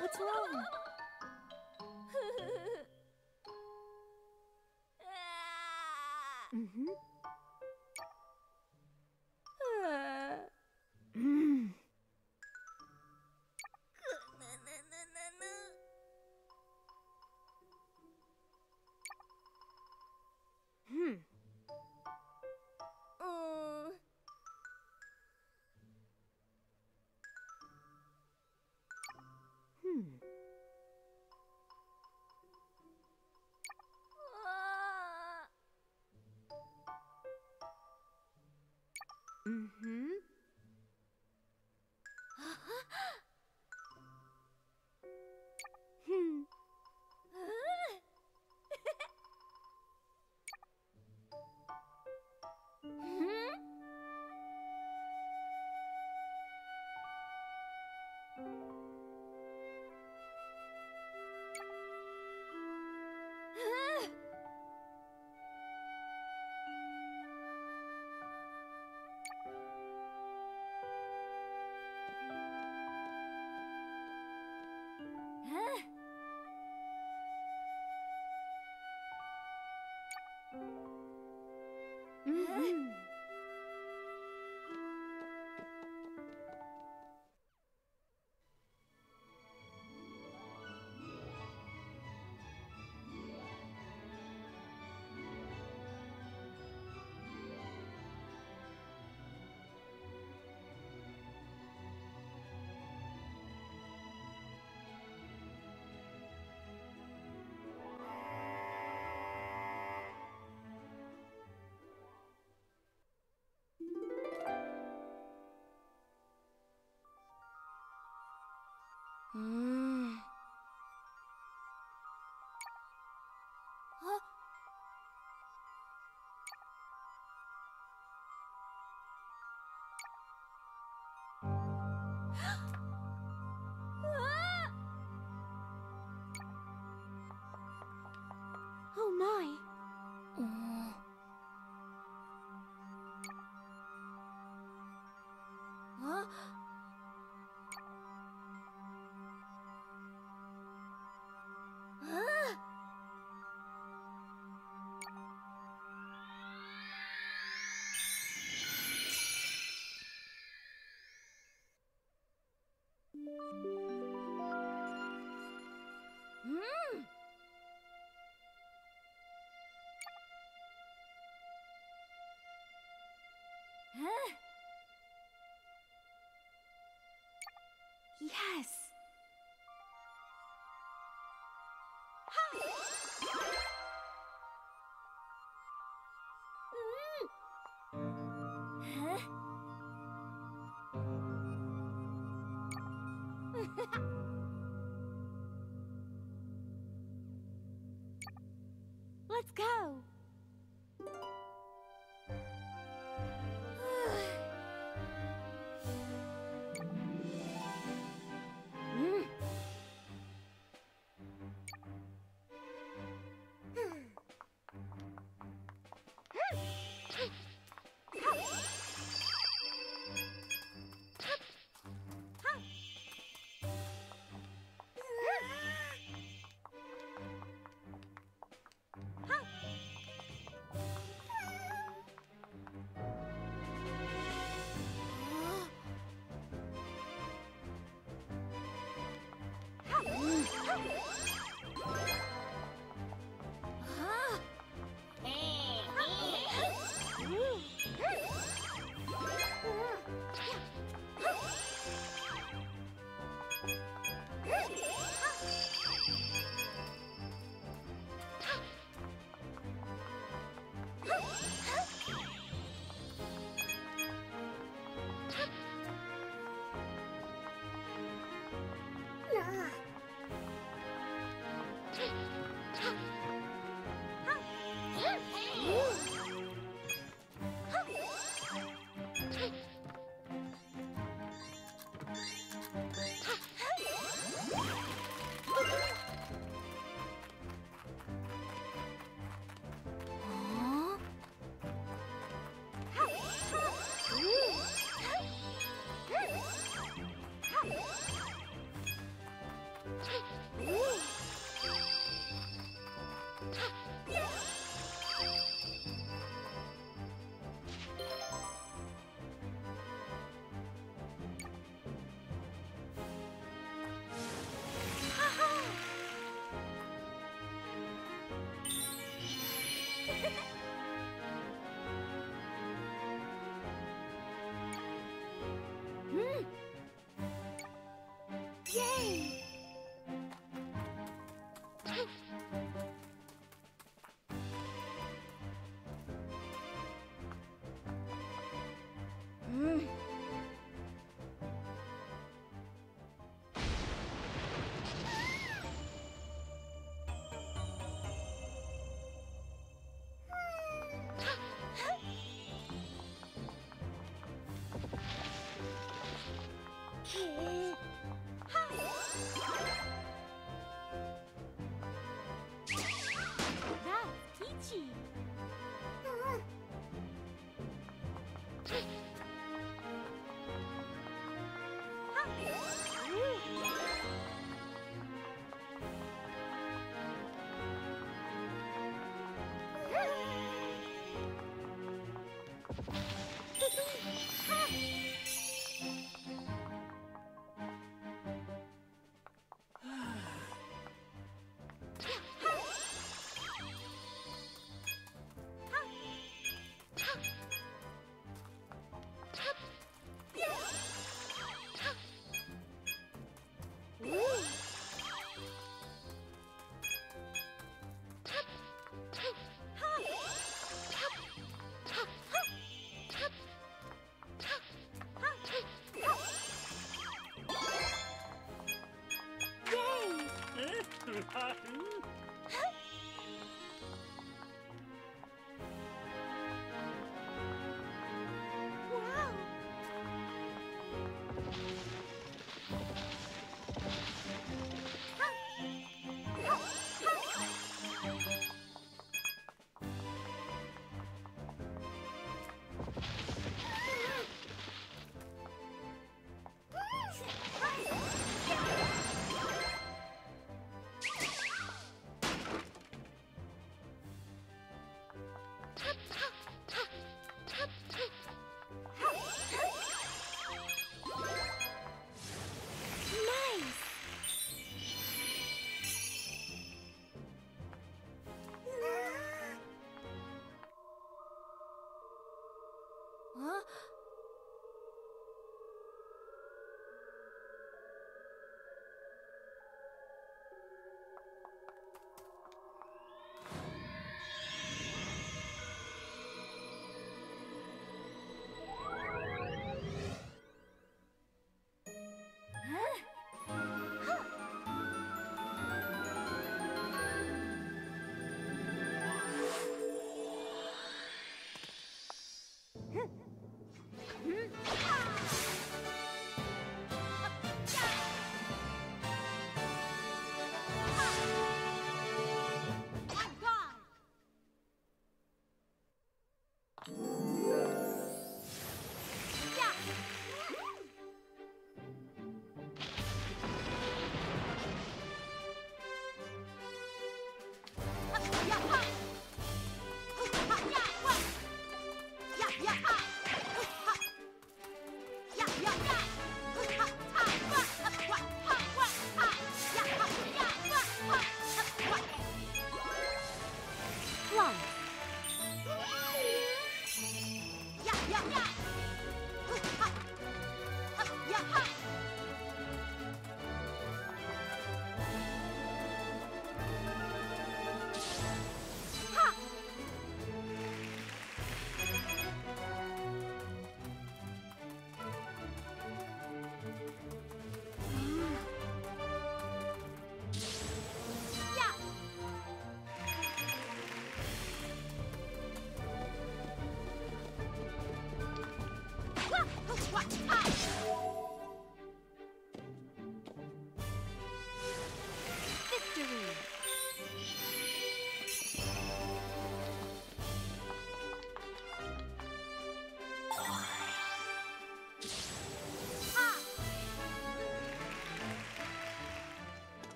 What's wrong? Yes! Let's go! Yay! Wow!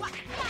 Like that.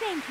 Thank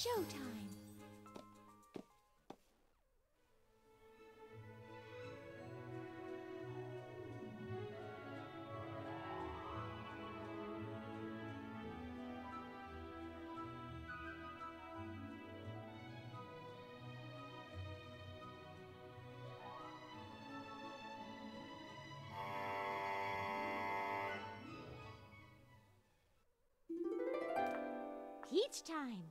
Showtime. Peach time.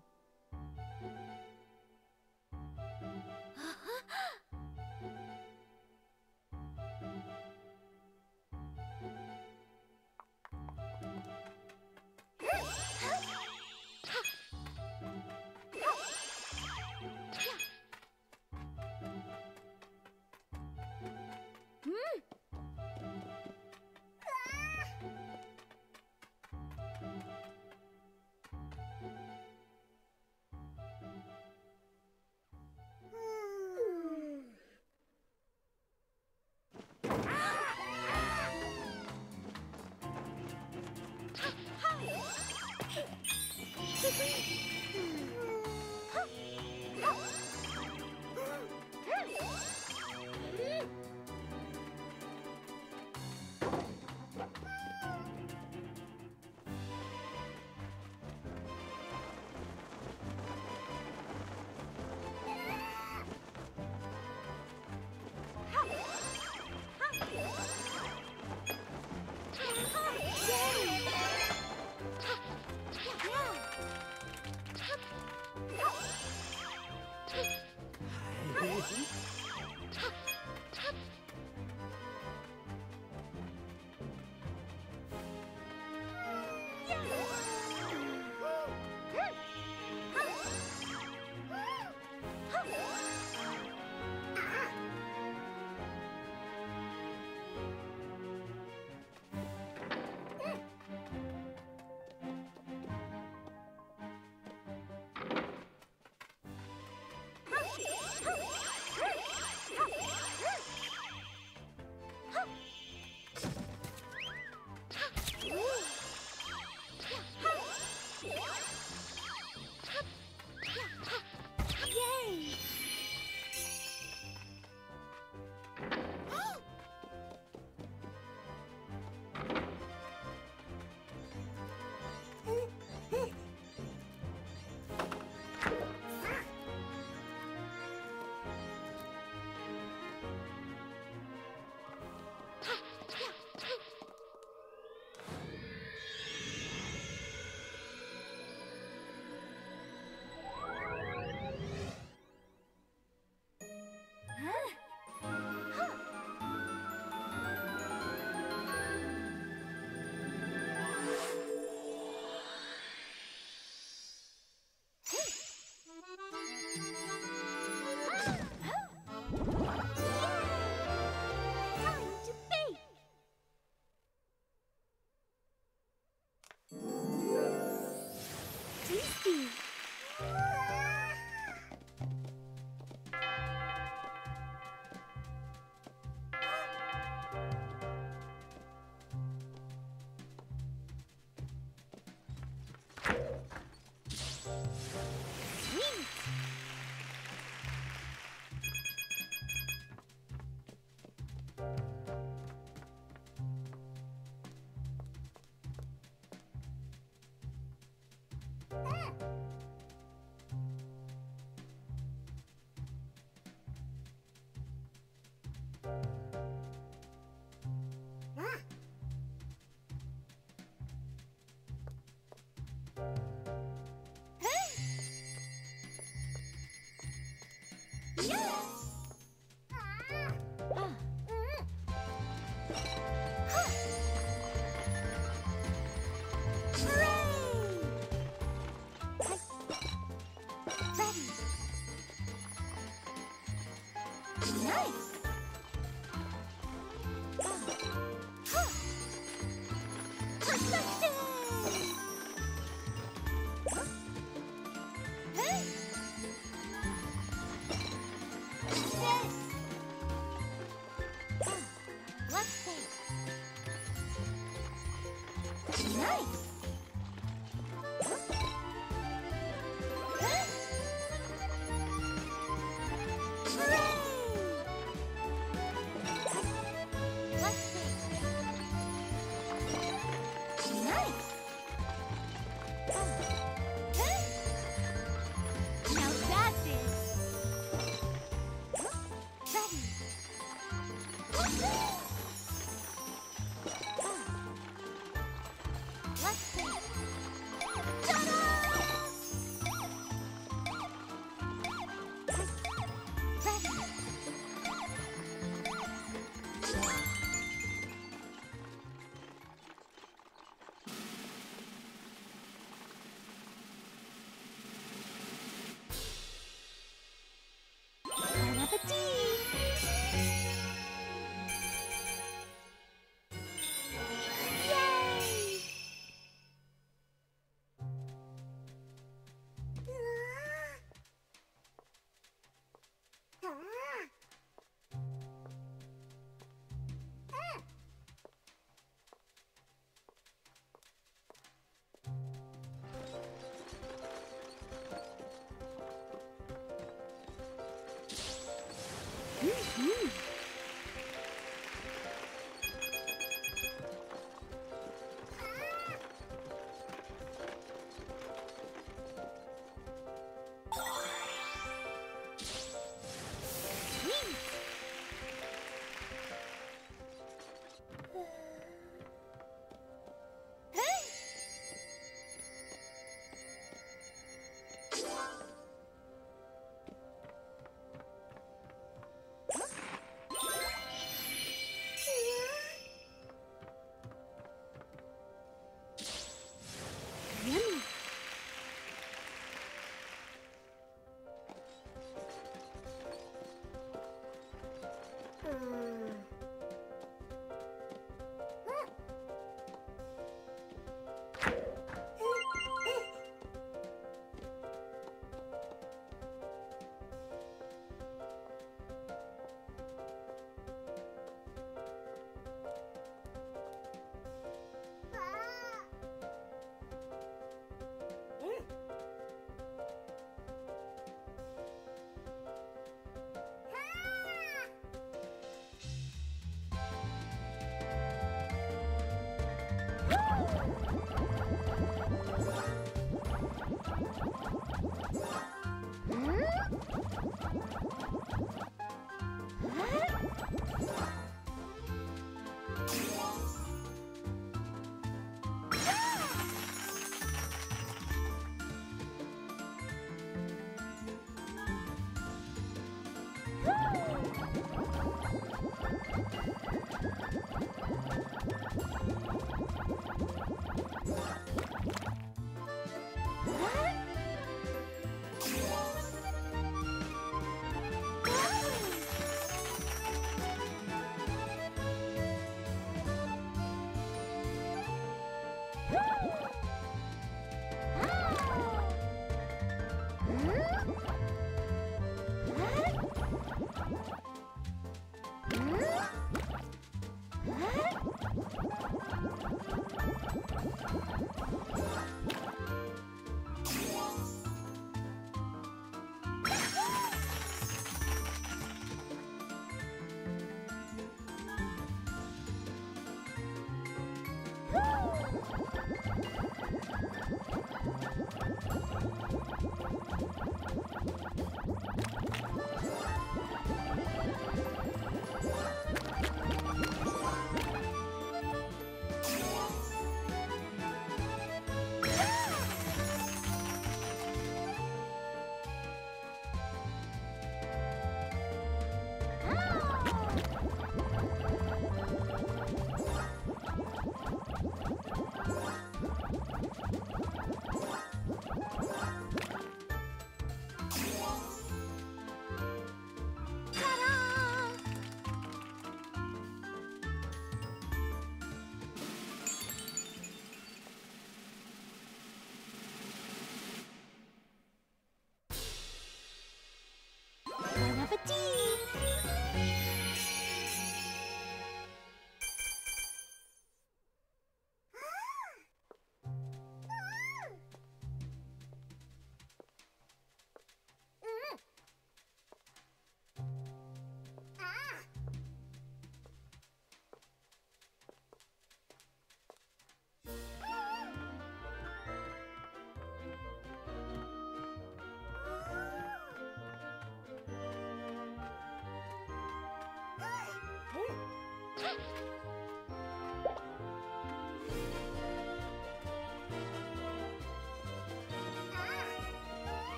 Let's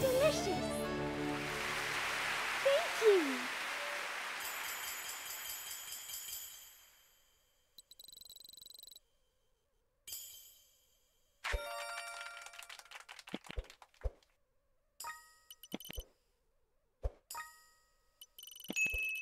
Delicious! Thank you!